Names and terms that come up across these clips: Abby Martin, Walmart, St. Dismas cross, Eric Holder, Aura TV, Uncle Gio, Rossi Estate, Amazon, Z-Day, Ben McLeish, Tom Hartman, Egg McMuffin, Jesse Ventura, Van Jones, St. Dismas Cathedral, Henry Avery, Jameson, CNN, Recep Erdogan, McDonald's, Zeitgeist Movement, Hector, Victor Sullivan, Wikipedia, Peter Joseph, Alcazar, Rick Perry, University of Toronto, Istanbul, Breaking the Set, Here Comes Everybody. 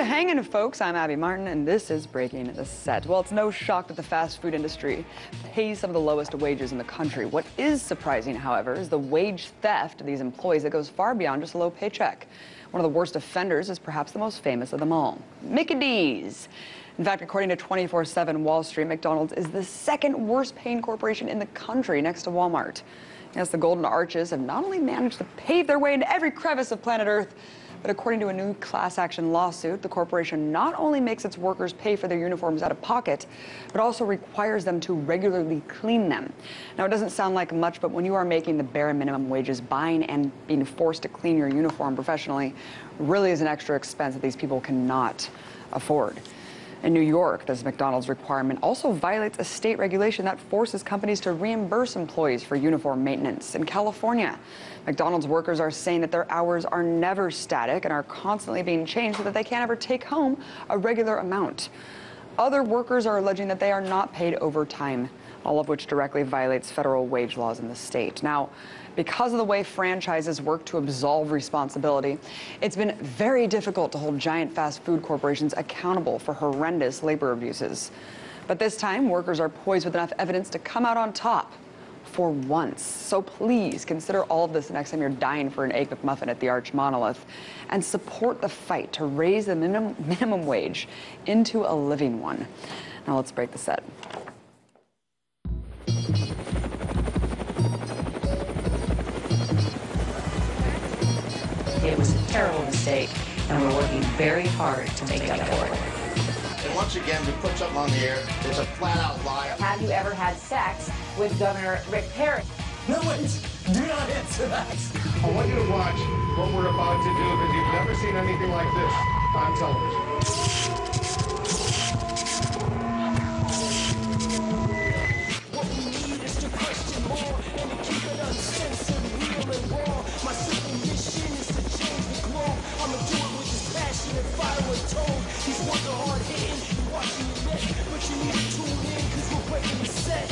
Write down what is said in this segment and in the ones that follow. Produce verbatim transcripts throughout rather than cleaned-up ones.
Good hanging, folks. I'm Abby Martin, and this is Breaking the Set. Well, it's no shock that the fast food industry pays some of the lowest wages in the country. What is surprising, however, is the wage theft of these employees that goes far beyond just a low paycheck. One of the worst offenders is perhaps the most famous of them all, Mickey D's. In fact, according to twenty-four seven Wall Street, McDonald's is the second worst-paying corporation in the country, next to Walmart. Yes, the Golden Arches have not only managed to pave their way into every crevice of planet Earth, but according to a new class action lawsuit, the corporation not only makes its workers pay for their uniforms out of pocket, but also requires them to regularly clean them. Now, it doesn't sound like much, but when you are making the bare minimum wages, buying and being forced to clean your uniform professionally really is an extra expense that these people cannot afford. In New York, this McDonald's requirement also violates a state regulation that forces companies to reimburse employees for uniform maintenance. In California, McDonald's workers are saying that their hours are never static and are constantly being changed so that they can't ever take home a regular amount. Other workers are alleging that they are not paid overtime, all of which directly violates federal wage laws in the state. Now, because of the way franchises work to absolve responsibility, it's been very difficult to hold giant fast food corporations accountable for horrendous labor abuses. But this time, workers are poised with enough evidence to come out on top for once. So please consider all of this the next time you're dying for an Egg McMuffin at the Arch Monolith, and support the fight to raise the minimum, minimum wage into a living one. Now let's break the set. It was a terrible mistake, and we're working very hard to make up for it. And once again, we put something on the air that's a flat-out lie. Have you ever had sex with Governor Rick Perry? No, wait. Do not answer that. I want you to watch what we're about to do, because you've never seen anything like this on television. What we need is to question more and to keep it uncensored, real and raw. My simple mission is to change the globe. I'ma do it with this passion and fire and tone. These words are hard hitting, you're watching the net, but you need to tune in, because we're breaking the set.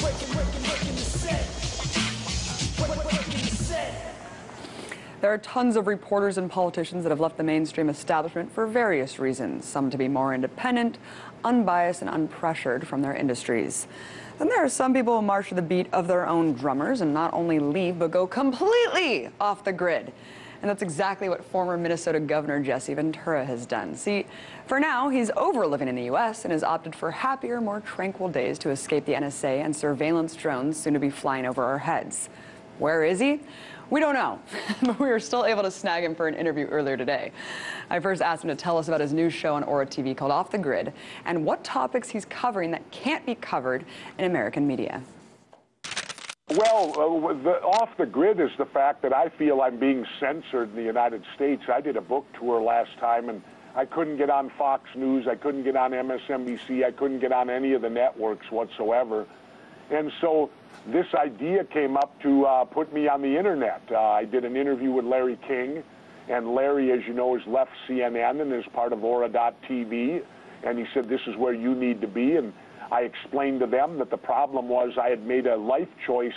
Breaking, breaking, breaking the set. Breaking, breaking the set. There are tons of reporters and politicians that have left the mainstream establishment for various reasons, some to be more independent, unbiased, and unpressured from their industries. Then there are some people who march to the beat of their own drummers and not only leave, but go completely off the grid. And that's exactly what former Minnesota Governor Jesse Ventura has done. See, for now, he's over living in the U S and has opted for happier, more tranquil days to escape the N S A and surveillance drones soon to be flying over our heads. Where is he? We don't know, but we were still able to snag him for an interview earlier today. I first asked him to tell us about his new show on Aura T V called Off The Grid and what topics he's covering that can't be covered in American media. Well, uh, the Off The Grid is the fact that I feel I'm being censored in the United States. I did a book tour last time, and I couldn't get on Fox News. I couldn't get on M S N B C. I couldn't get on any of the networks whatsoever. And so this idea came up to uh, put me on the internet. Uh, I did an interview with Larry King, and Larry, as you know, has left C N N and is part of Aura dot T V, and he said, this is where you need to be. And I explained to them that the problem was I had made a life choice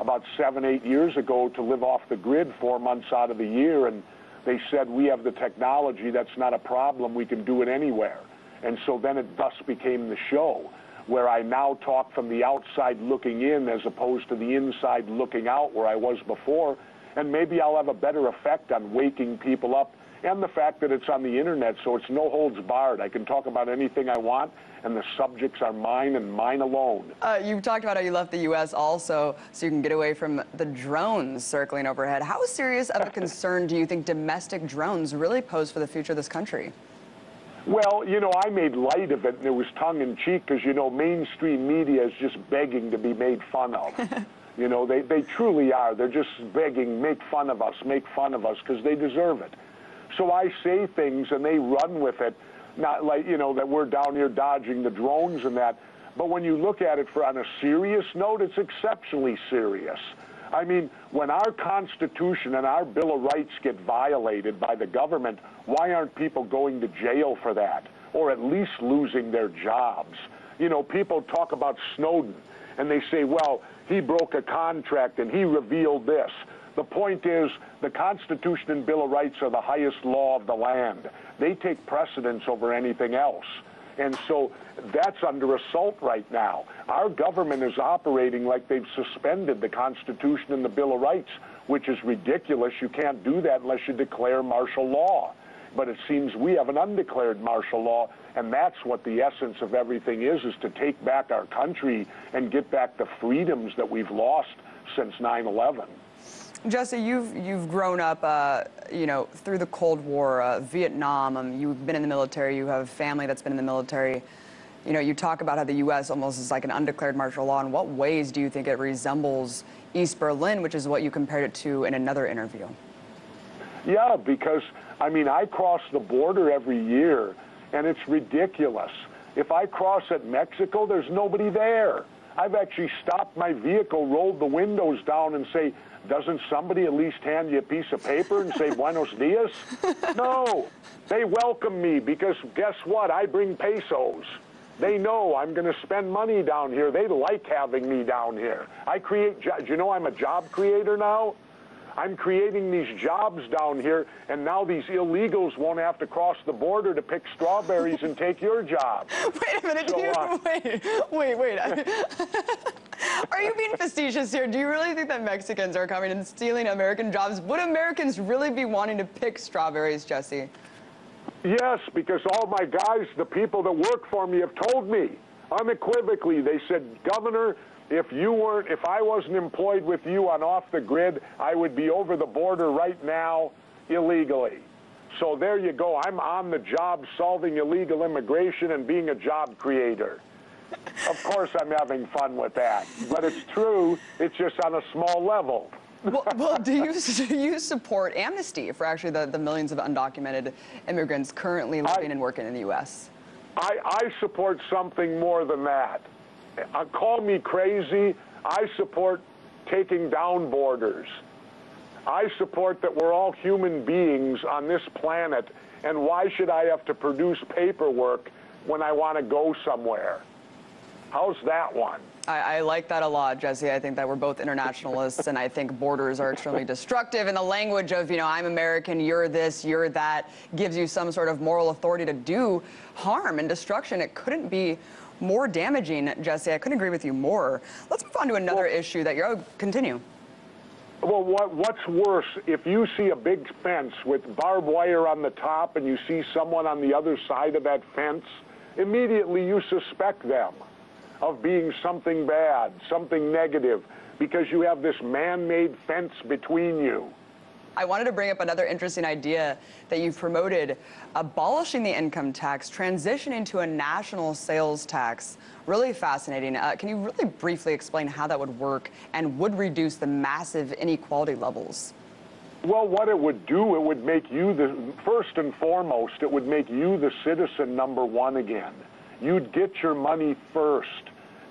about seven, eight years ago to live off the grid four months out of the year, and they said, we have the technology, that's not a problem, we can do it anywhere. And so then it thus became the show, where I now talk from the outside looking in as opposed to the inside looking out where I was before, and maybe I'll have a better effect on waking people up, and the fact that it's on the internet, so it's no holds barred. I can talk about anything I want, and the subjects are mine and mine alone. Uh, you've talked about how you left the U S also so you can get away from the drones circling overhead. How serious of a concern do you think domestic drones really pose for the future of this country? Well, you know, I made light of it, and it was tongue-in-cheek, because, you know, mainstream media is just begging to be made fun of. You know, they, they truly are. They're just begging, make fun of us, make fun of us, because they deserve it. So I say things, and they run with it, not like, you know, that we're down here dodging the drones and that. But when you look at it for, on a serious note, it's exceptionally serious. I mean, when our Constitution and our Bill of Rights get violated by the government, why aren't people going to jail for that, or at least losing their jobs? You know, people talk about Snowden, and they say, well, he broke a contract, and he revealed this. The point is, the Constitution and Bill of Rights are the highest law of the land. They take precedence over anything else. And so that's under assault right now. Our government is operating like they've suspended the Constitution and the Bill of Rights, which is ridiculous. You can't do that unless you declare martial law. But it seems we have an undeclared martial law, and that's what the essence of everything is, is to take back our country and get back the freedoms that we've lost since nine eleven. Jesse, you've, you've grown up, uh, you know, through the Cold War, uh, Vietnam. Um, you've been in the military. You have family that's been in the military. You know, you talk about how the U S almost is like an undeclared martial law. In what ways do you think it resembles East Berlin, which is what you compared it to in another interview? Yeah, because, I mean, I cross the border every year, and it's ridiculous. If I cross at Mexico, there's nobody there. I've actually stopped my vehicle, rolled the windows down, and say, doesn't somebody at least hand you a piece of paper and say, buenos dias? No, they welcome me because guess what? I bring pesos. They know I'm going to spend money down here. They like having me down here. I create jobs. You know, I'm a job creator now. I'm creating these jobs down here, and now these illegals won't have to cross the border to pick strawberries and take your job. Wait a minute. So, you, uh, wait, wait, wait. Are you being facetious here? Do you really think that Mexicans are coming and stealing American jobs? Would Americans really be wanting to pick strawberries, Jesse? Yes, because all my guys, the people that work for me, have told me unequivocally. They said, Governor, if you weren't, if I wasn't employed with you on Off the Grid, I would be over the border right now illegally. So there you go. I'm on the job solving illegal immigration and being a job creator. Of course I'm having fun with that, but it's true. It's just on a small level. well, well, do you do you support amnesty for actually the, the millions of undocumented immigrants currently living I, and working in the U S? I, I support something more than that. Uh, call me crazy. I support taking down borders. I support that we're all human beings on this planet, and why should I have to produce paperwork when I want to go somewhere? How's that one? I, I like that a lot, Jesse. I think that we're both internationalists, and I think borders are extremely destructive. And the language of, you know, I'm American, you're this, you're that, gives you some sort of moral authority to do harm and destruction. It couldn't be more damaging, Jesse. I couldn't agree with you more. Let's move on to another well, issue that you're... Oh, continue. Well, what, what's worse, if you see a big fence with barbed wire on the top and you see someone on the other side of that fence, immediately you suspect them of being something bad, something negative, because you have this man-made fence between you. I wanted to bring up another interesting idea that you've promoted, abolishing the income tax, transitioning to a national sales tax. Really fascinating. Uh, can you really briefly explain how that would work and would reduce the massive inequality levels? Well, what it would do, it would make you the, first and foremost, it would make you the citizen number one again. You'd get your money first.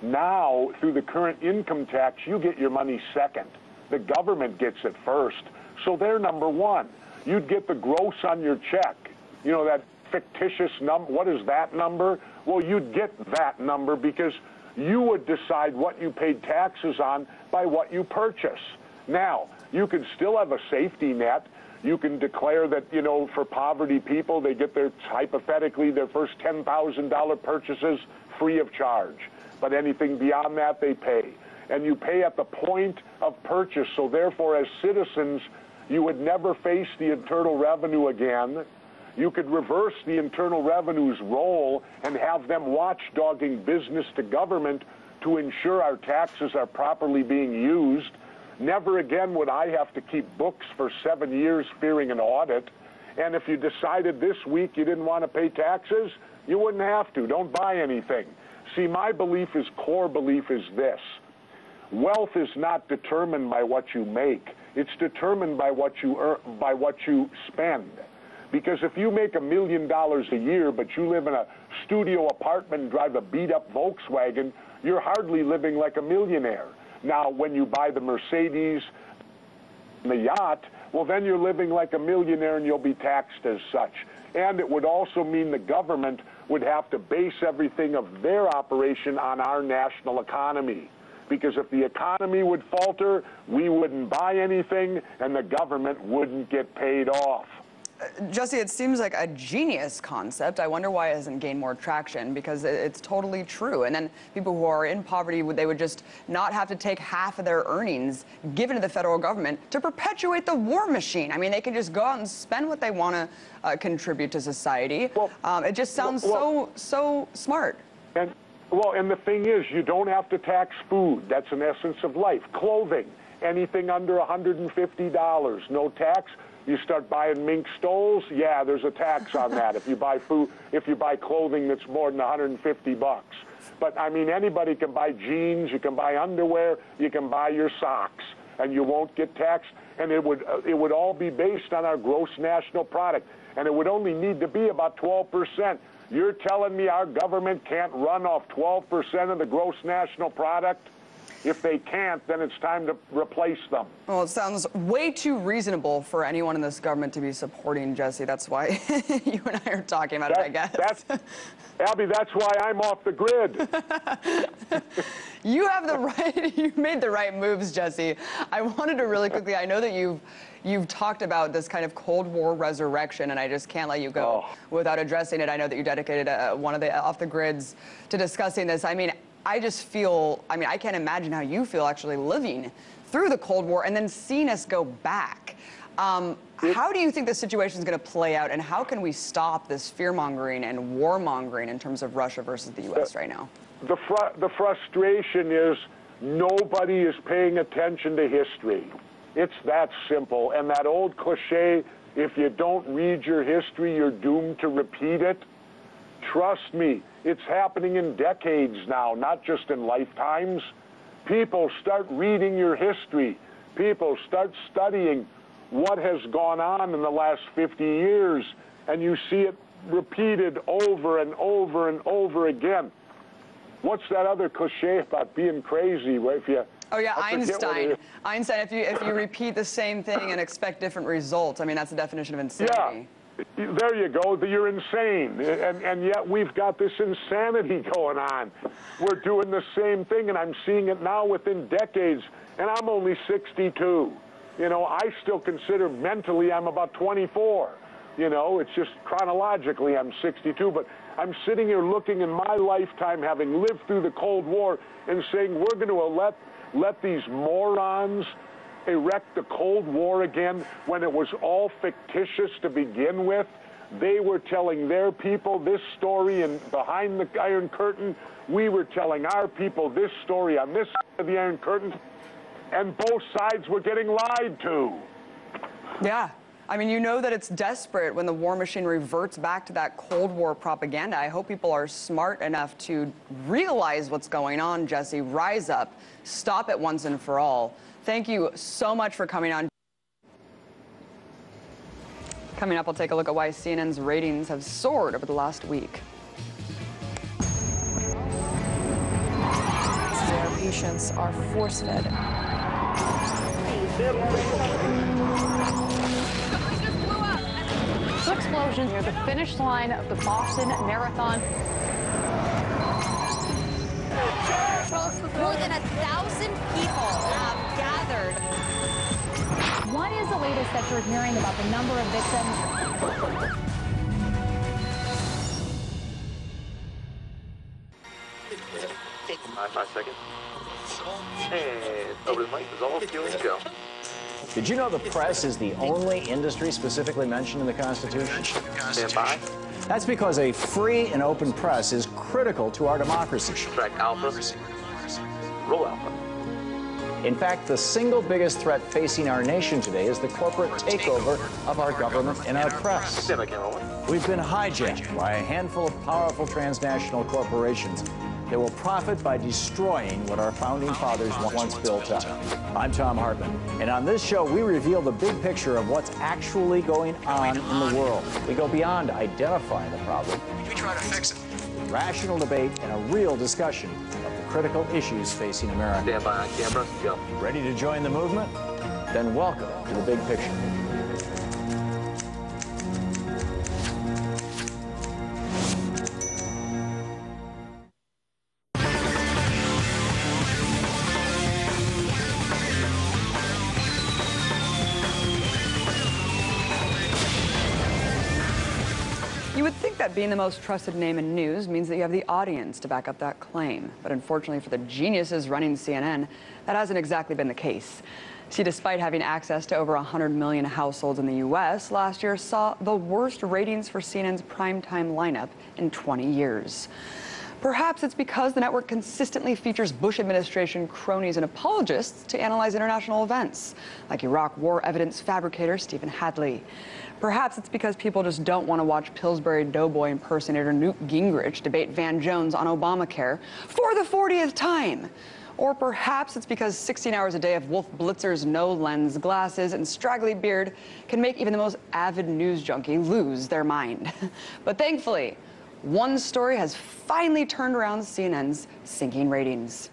Now, through the current income tax, you get your money second. The government gets it first. So they're number one. You'd get the gross on your check. You know, that fictitious number. What is that number? Well, you'd get that number because you would decide what you paid taxes on by what you purchase. Now, you could still have a safety net. You can declare that, you know, for poverty people, they get their, hypothetically, their first ten thousand dollar purchases free of charge. But anything beyond that, they pay. And you pay at the point of purchase. So therefore, as citizens, you would never face the Internal Revenue again. You could reverse the Internal Revenue's role and have them watchdogging business to government to ensure our taxes are properly being used. Never again would I have to keep books for seven years fearing an audit. And if you decided this week you didn't want to pay taxes, you wouldn't have to. Don't buy anything. See, my belief is, core belief is this. Wealth is not determined by what you make. It's determined by what you earn, by what you spend. Because if you make a million dollars a year, but you live in a studio apartment and drive a beat-up Volkswagen, you're hardly living like a millionaire. Now, when you buy the Mercedes and the yacht, well, then you're living like a millionaire and you'll be taxed as such. And it would also mean the government would have to base everything of their operation on our national economy. because if the economy would falter, we wouldn't buy anything and the government wouldn't get paid off. Jesse, it seems like a genius concept. I wonder why it hasn't gained more traction, because it's totally true. And then people who are in poverty, they would just not have to take half of their earnings given to the federal government to perpetuate the war machine. I mean, they can just go out and spend what they want to uh, contribute to society. Well, um, it just sounds well, so, so smart. And, well, and the thing is, you don't have to tax food. That's an essence of life. Clothing, anything under one hundred fifty dollars, no tax. You start buying mink stoles, yeah, there's a tax on that. If you buy food, if you buy clothing that's more than one hundred fifty bucks. But I mean, anybody can buy jeans, you can buy underwear, you can buy your socks, and you won't get taxed. And it would uh, it would all be based on our gross national product, and it would only need to be about twelve percent. You're telling me our government can't run off twelve percent of the gross national product? If they can't, then it's time to replace them. Well, it sounds way too reasonable for anyone in this government to be supporting, Jesse. That's why you and I are talking about that, it, I guess. That's, Abby, that's why I'm off the grid. You have the right, you made the right moves, Jesse. I wanted to really quickly, I know that you've, you've talked about this kind of Cold War resurrection, and I just can't let you go oh. without addressing it. I know that you dedicated uh, one of the off the grids to discussing this. I mean, I just feel, I mean, I can't imagine how you feel actually living through the Cold War and then seeing us go back. Um, it, how do you think the situation is going to play out, and how can we stop this fear-mongering and warmongering in terms of Russia versus the U S The, right now? The, fr the frustration is nobody is paying attention to history. It's that simple. And that old cliche, if you don't read your history, you're doomed to repeat it. Trust me, it's happening in decades now, not just in lifetimes. People, start reading your history. People, start studying what has gone on in the last fifty years, and you see it repeated over and over and over again. What's that other cliche about being crazy? If you, oh, yeah, Einstein. Einstein, if you, if you repeat the same thing and expect different results, I mean, that's the definition of insanity. Yeah. There you go. You're insane. And, and yet we've got this insanity going on. We're doing the same thing, and I'm seeing it now within decades, and I'm only sixty-two. You know, I still consider mentally I'm about twenty-four. You know, it's just chronologically I'm sixty-two, but I'm sitting here looking in my lifetime, having lived through the Cold War, and saying we're going to let, let these morons erect the Cold War again when it was all fictitious to begin with. They were telling their people this story and behind the Iron Curtain. We were telling our people this story on this side of the Iron Curtain, and both sides were getting lied to. Yeah. I mean, you know that it's desperate when the war machine reverts back to that Cold War propaganda. I hope people are smart enough to realize what's going on, Jesse. Rise up. Stop it once and for all. Thank you so much for coming on. Coming up, we'll take a look at why C N N's ratings have soared over the last week. Their patients are force-fed. Two explosions near the finish line of the Boston Marathon. More than a thousand people have gathered. What is the latest that you're hearing about the number of victims? Five seconds. And over the mic is all fuel and go. Did you know the press is the only industry specifically mentioned in the Constitution? Stand by. That's because a free and open press is critical to our democracy. Track Alpha. Roll Alpha. In fact, the single biggest threat facing our nation today is the corporate takeover of our government and our press. We've been hijacked by a handful of powerful transnational corporations that will profit by destroying what our founding fathers once built up. I'm Tom Hartman, and on this show, we reveal the big picture of what's actually going on in the world. We go beyond identifying the problem. We try to fix it. Rational debate and a real discussion of the critical issues facing America. Stand by on camera. Go. Ready to join the movement? Then welcome to the big picture. that being the most trusted name in news means that you have the audience to back up that claim. But unfortunately for the geniuses running C N N, that hasn't exactly been the case. See, despite having access to over one hundred million households in the U S, last year saw the worst ratings for C N N's primetime lineup in twenty years. Perhaps it's because the network consistently features Bush administration cronies and apologists to analyze international events, like Iraq war evidence fabricator Stephen Hadley. Perhaps it's because people just don't want to watch Pillsbury Doughboy impersonator Newt Gingrich debate Van Jones on Obamacare for the fortieth time. Or perhaps it's because sixteen hours a day of Wolf Blitzer's no-lens glasses and straggly beard can make even the most avid news junkie lose their mind. But thankfully, one story has finally turned around C N N's sinking ratings.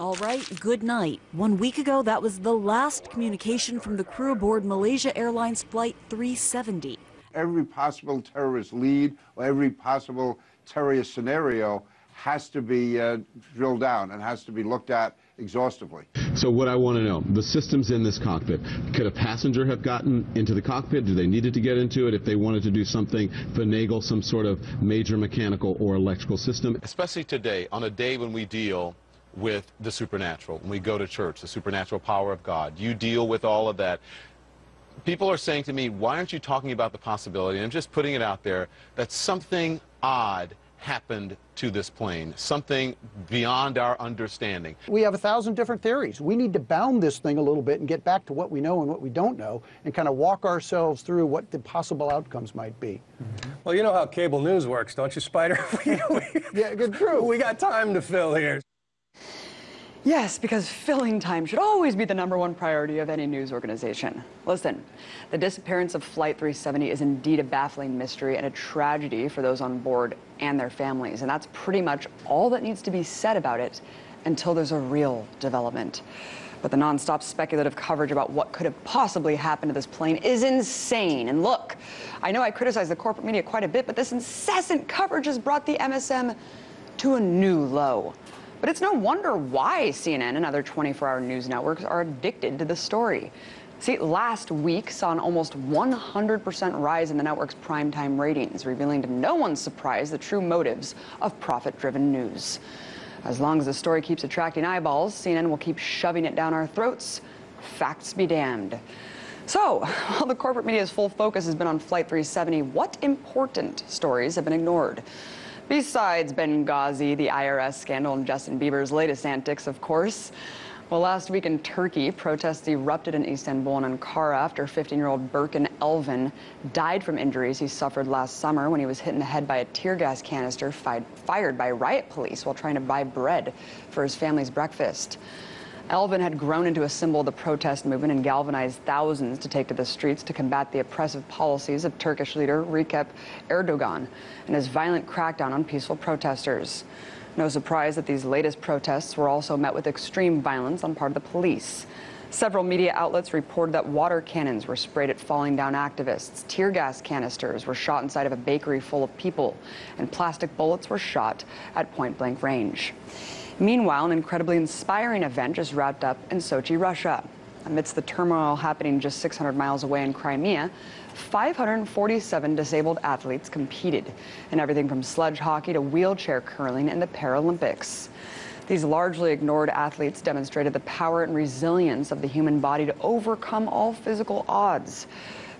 All right, good night. One week ago, that was the last communication from the crew aboard Malaysia Airlines Flight three seventy. Every possible terrorist lead or every possible terrorist scenario has to be uh, drilled down and has to be looked at exhaustively. So what I want to know, the systems in this cockpit, could a passenger have gotten into the cockpit? Do they needed to get into it if they wanted to do something, finagle some sort of major mechanical or electrical system? Especially today, on a day when we deal with the supernatural, when we go to church, the supernatural power of God, you deal with all of that. People are saying to me, why aren't you talking about the possibility, and I'm just putting it out there, that something odd happened to this plane, something beyond our understanding. We have a thousand different theories. We need to bound this thing a little bit and get back to what we know and what we don't know and kind of walk ourselves through what the possible outcomes might be. Mm-hmm. Well, you know how cable news works, don't you, Spider? we, we, yeah, good, true. We got time to fill here. Yes, because filling time should always be the number one priority of any news organization. Listen, the disappearance of Flight three seventy is indeed a baffling mystery and a tragedy for those on board and their families. And that's pretty much all that needs to be said about it until there's a real development. But the nonstop speculative coverage about what could have possibly happened to this plane is insane. And look, I know I criticize the corporate media quite a bit, but this incessant coverage has brought the M S M to a new low. But it's no wonder why C N N and other twenty-four hour news networks are addicted to the story. See, last week saw an almost one hundred percent rise in the network's primetime ratings, revealing to no one's surprise the true motives of profit-driven news. As long as the story keeps attracting eyeballs, C N N will keep shoving it down our throats. Facts be damned. So, while the corporate media's full focus has been on Flight three seventy, what important stories have been ignored? Besides Benghazi, the I R S scandal, and Justin Bieber's latest antics, of course. Well, last week in Turkey, protests erupted in Istanbul and Ankara after fifteen year old Berkin Elvan died from injuries he suffered last summer when he was hit in the head by a tear gas canister fi fired by riot police while trying to buy bread for his family's breakfast. Elvan had grown into a symbol of the protest movement and galvanized thousands to take to the streets to combat the oppressive policies of Turkish leader Recep Erdogan and his violent crackdown on peaceful protesters. No surprise that these latest protests were also met with extreme violence on part of the police. Several media outlets reported that water cannons were sprayed at falling down activists, tear gas canisters were shot inside of a bakery full of people, and plastic bullets were shot at point-blank range. Meanwhile, an incredibly inspiring event just wrapped up in Sochi, Russia. Amidst the turmoil happening just six hundred miles away in Crimea, five hundred forty-seven disabled athletes competed in everything from sledge hockey to wheelchair curling in the Paralympics. These largely ignored athletes demonstrated the power and resilience of the human body to overcome all physical odds,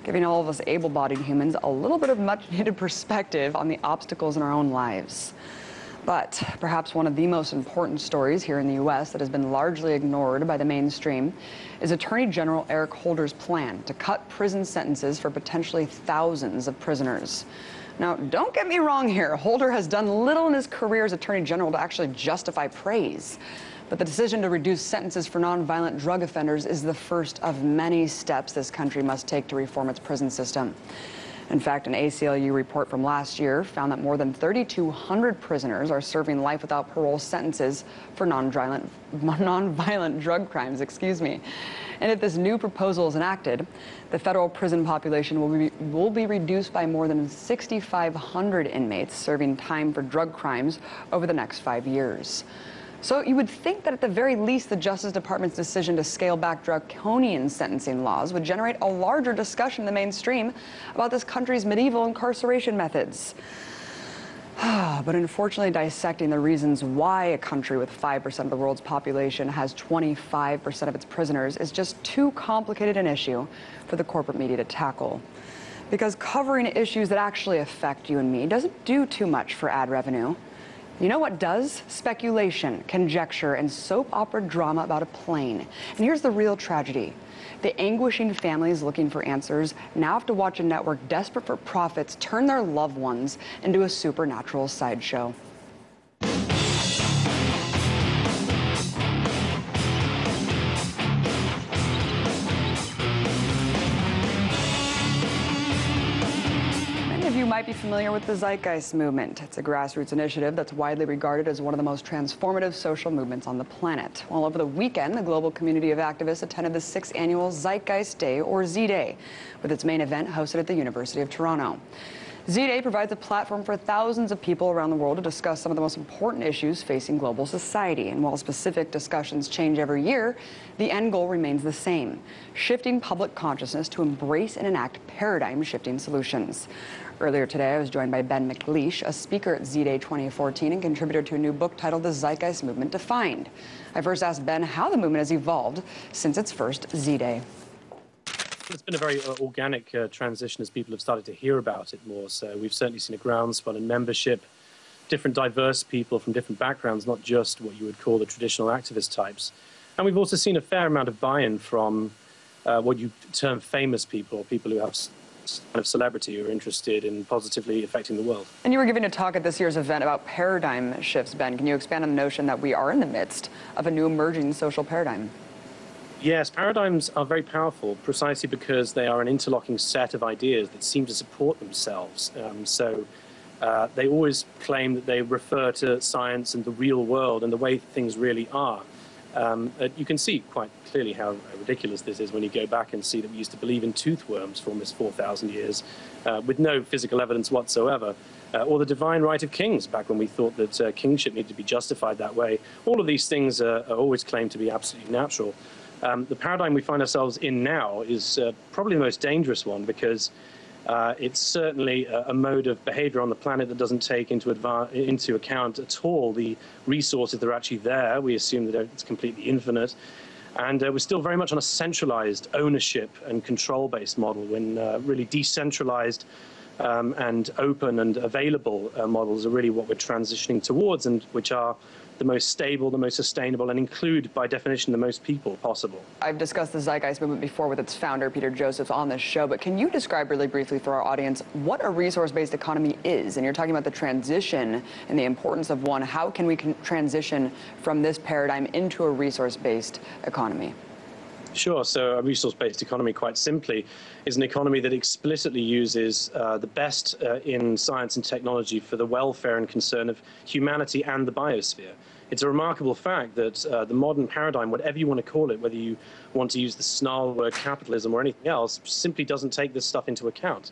giving all of us able-bodied humans a little bit of much-needed perspective on the obstacles in our own lives. But perhaps one of the most important stories here in the U S that has been largely ignored by the mainstream is Attorney General Eric Holder's plan to cut prison sentences for potentially thousands of prisoners. Now, don't get me wrong here. Holder has done little in his career as Attorney General to actually justify praise. But the decision to reduce sentences for nonviolent drug offenders is the first of many steps this country must take to reform its prison system. In fact, an A C L U report from last year found that more than three thousand two hundred prisoners are serving life without parole sentences for nonviolent, nonviolent drug crimes, excuse me. And if this new proposal is enacted, the federal prison population will be, will be reduced by more than six thousand five hundred inmates serving time for drug crimes over the next five years. So you would think that at the very least, the Justice Department's decision to scale back draconian sentencing laws would generate a larger discussion in the mainstream about this country's medieval incarceration methods. But unfortunately, dissecting the reasons why a country with five percent of the world's population has twenty-five percent of its prisoners is just too complicated an issue for the corporate media to tackle. Because covering issues that actually affect you and me doesn't do too much for ad revenue. You know what does? Speculation, conjecture, and soap opera drama about a plane. And here's the real tragedy. The anguishing families looking for answers now have to watch a network desperate for profits turn their loved ones into a supernatural sideshow. Might be familiar with the Zeitgeist Movement. It's a grassroots initiative that's widely regarded as one of the most transformative social movements on the planet. Well, over the weekend, the global community of activists attended the sixth annual Zeitgeist Day, or Z-Day, with its main event hosted at the University of Toronto. Z-Day provides a platform for thousands of people around the world to discuss some of the most important issues facing global society. And while specific discussions change every year, the end goal remains the same, shifting public consciousness to embrace and enact paradigm-shifting solutions. Earlier today, I was joined by Ben McLeish, a speaker at Z-Day twenty fourteen and contributor to a new book titled The Zeitgeist Movement Defined. I first asked Ben how the movement has evolved since its first Z-Day. It's been a very uh, organic uh, transition as people have started to hear about it more. So we've certainly seen a groundswell in membership, different diverse people from different backgrounds, not just what you would call the traditional activist types. And we've also seen a fair amount of buy-in from uh, what you term famous people, people who have kind of celebrity who are interested in positively affecting the world. And you were giving a talk at this year's event about paradigm shifts, Ben. Can you expand on the notion that we are in the midst of a new emerging social paradigm? Yes, paradigms are very powerful precisely because they are an interlocking set of ideas that seem to support themselves. Um, so uh, they always claim that they refer to science and the real world and the way things really are. Um, uh, you can see quite clearly how ridiculous this is when you go back and see that we used to believe in tooth worms for almost four thousand years uh, with no physical evidence whatsoever, uh, or the divine right of kings back when we thought that uh, kingship needed to be justified that way. All of these things uh, are always claimed to be absolutely natural. Um, the paradigm we find ourselves in now is uh, probably the most dangerous one because uh, it's certainly a, a mode of behavior on the planet that doesn't take into, into account at all the resources that are actually there. We assume that it's completely infinite. And uh, we're still very much on a centralized ownership and control-based model when uh, really decentralized um, and open and available uh, models are really what we're transitioning towards and which are the most stable, the most sustainable, and include, by definition, the most people possible. I've discussed the Zeitgeist Movement before with its founder, Peter Joseph, on this show, but can you describe really briefly for our audience what a resource-based economy is? And you're talking about the transition and the importance of one. How can we can transition from this paradigm into a resource-based economy? Sure. So a resource-based economy, quite simply, is an economy that explicitly uses uh, the best uh, in science and technology for the welfare and concern of humanity and the biosphere. It's a remarkable fact that uh, the modern paradigm, whatever you want to call it, whether you want to use the snarl word capitalism or anything else, simply doesn't take this stuff into account.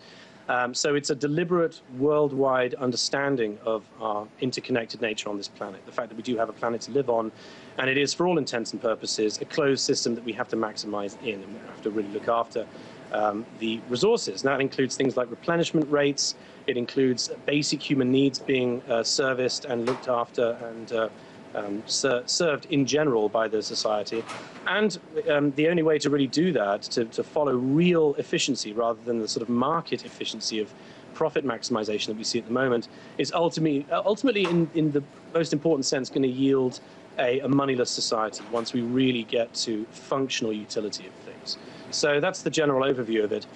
Um, so it's a deliberate worldwide understanding of our interconnected nature on this planet, the fact that we do have a planet to live on, and it is, for all intents and purposes, a closed system that we have to maximize in, and we have to really look after um, the resources. Now, that includes things like replenishment rates, it includes basic human needs being uh, serviced and looked after and uh, Um, ser served in general by the society. And um, the only way to really do that, to, to follow real efficiency rather than the sort of market efficiency of profit maximization that we see at the moment, is ultimately, ultimately in, in the most important sense, going to yield a, a moneyless society once we really get to functional utility of things. So that's the general overview of it.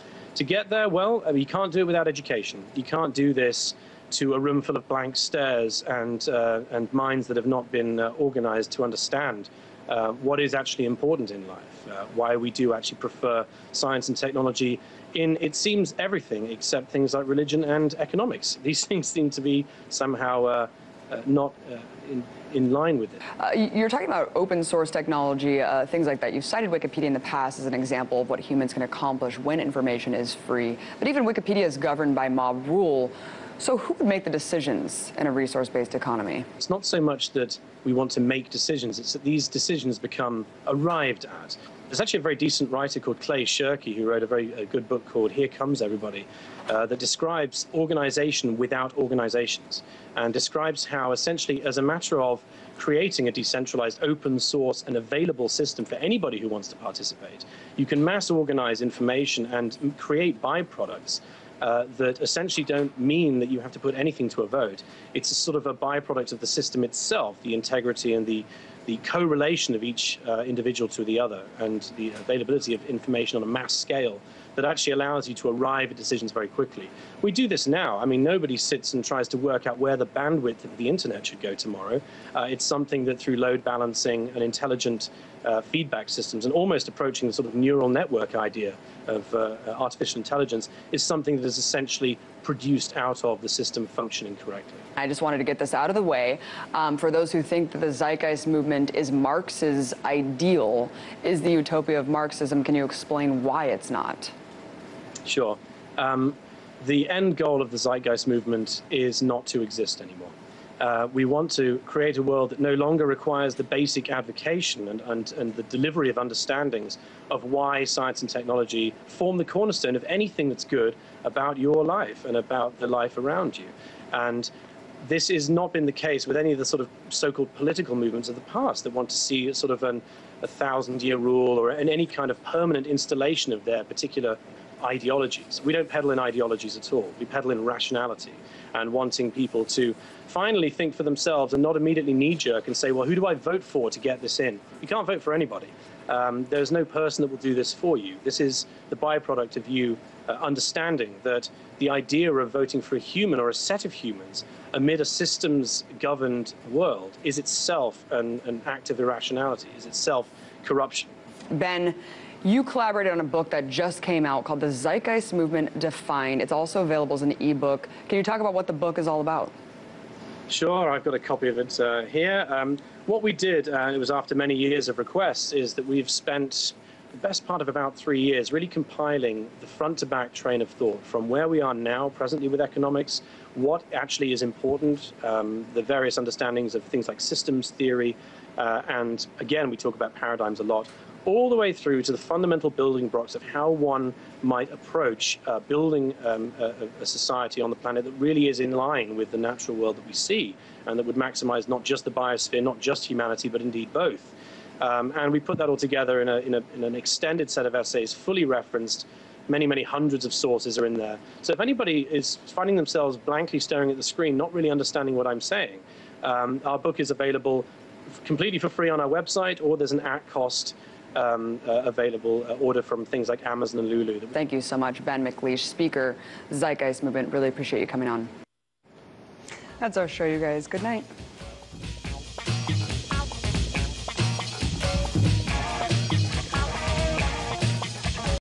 To get there, well, I mean, you can't do it without education. You can't do this to a room full of blank stares and, uh, and minds that have not been uh, organized to understand uh, what is actually important in life, uh, why we do actually prefer science and technology in, it seems, everything except things like religion and economics. These things seem to be somehow uh, uh, not uh, in, in line with it. Uh, you're talking about open source technology, uh, things like that. You've cited Wikipedia in the past as an example of what humans can accomplish when information is free. But even Wikipedia is governed by mob rule. So who would make the decisions in a resource-based economy? It's not so much that we want to make decisions, it's that these decisions become arrived at. There's actually a very decent writer called Clay Shirky who wrote a very a good book called Here Comes Everybody uh, that describes organization without organizations and describes how essentially as a matter of creating a decentralized, open source and available system for anybody who wants to participate, you can mass organize information and create byproducts Uh, that essentially don't mean that you have to put anything to a vote. It's a sort of a byproduct of the system itself, the integrity and the, the correlation of each uh, individual to the other and the availability of information on a mass scale that actually allows you to arrive at decisions very quickly. We do this now. I mean, nobody sits and tries to work out where the bandwidth of the internet should go tomorrow. Uh, it's something that through load balancing and intelligent uh, feedback systems and almost approaching the sort of neural network idea of uh, artificial intelligence is something that is essentially produced out of the system functioning correctly. I just wanted to get this out of the way. Um, for those who think that the Zeitgeist movement is Marx's ideal, is the utopia of Marxism, can you explain why it's not? Sure. Um, the end goal of the Zeitgeist movement is not to exist anymore. Uh, we want to create a world that no longer requires the basic advocation and, and, and the delivery of understandings of why science and technology form the cornerstone of anything that's good about your life and about the life around you. And this has not been the case with any of the sort of so-called political movements of the past that want to see a sort of an, a thousand-year rule or an, any kind of permanent installation of their particular ideologies. We don't peddle in ideologies at all. We peddle in rationality and wanting people to finally think for themselves and not immediately knee-jerk and say, well, who do I vote for to get this in? You can't vote for anybody. Um, there's no person that will do this for you. This is the byproduct of you uh, understanding that the idea of voting for a human or a set of humans amid a systems-governed world is itself an, an act of irrationality, is itself corruption. Ben, you collaborated on a book that just came out called The Zeitgeist Movement Defined. It's also available as an ebook. Can you talk about what the book is all about? Sure, I've got a copy of it uh, here. Um, what we did, uh, and it was after many years of requests, is that we've spent the best part of about three years really compiling the front-to-back train of thought from where we are now, presently with economics, what actually is important, um, the various understandings of things like systems theory, uh, and again, we talk about paradigms a lot, all the way through to the fundamental building blocks of how one might approach uh, building um, a, a society on the planet that really is in line with the natural world that we see and that would maximize not just the biosphere, not just humanity, but indeed both. Um, and we put that all together in, a, in, a, in an extended set of essays, fully referenced. Many, many hundreds of sources are in there. So if anybody is finding themselves blankly staring at the screen, not really understanding what I'm saying, um, our book is available completely for free on our website, or there's an at-cost Um, uh, available uh, order from things like Amazon and Lulu. Thank you so much, Ben McLeish, speaker, Zeitgeist Movement. Really appreciate you coming on. That's our show, you guys. Good night.